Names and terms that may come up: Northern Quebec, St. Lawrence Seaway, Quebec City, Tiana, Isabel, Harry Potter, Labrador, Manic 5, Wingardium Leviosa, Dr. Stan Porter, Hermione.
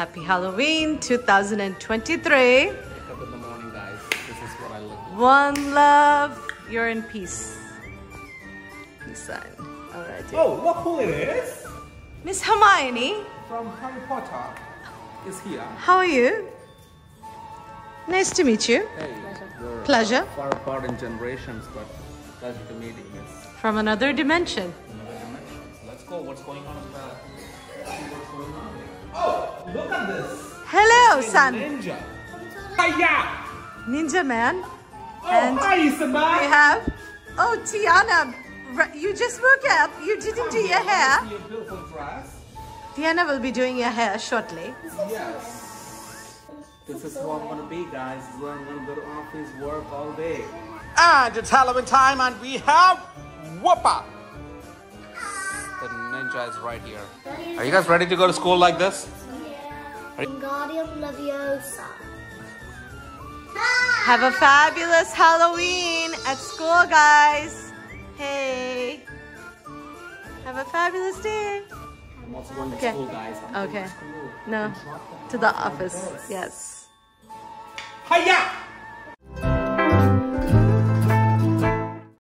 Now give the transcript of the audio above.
Happy Halloween 2023. Wake up in the morning, guys. This is what I look like. One love. You're in peace. Peace sign. All right. Oh, look who it is. Miss Hermione. From Harry Potter is here. How are you? Nice to meet you. Hey. Pleasure. Far apart in generations, but pleasure to meet you, Miss. From another dimension. Let's go. What's going on with that? Oh, look at this. Hello, son. Ninja. Hiya. Ninja man. Oh, and hi, Isabel. We have. Oh, Tiana, you just woke up. You didn't do your hair. Your beautiful dress. Tiana will be doing your hair shortly. Yes. This is who I'm gonna be, guys. This is where I'm gonna go to office, work all day. And it's Halloween time, and we have Whoopa. The ninja is right here. Are you guys ready to go to school like this? Yeah. Wingardium Leviosa. Have a fabulous Halloween at school, guys. Hey. Have a fabulous day. I'm also going to school, guys. I'm going to school. No. To the office. Yes. Hiya!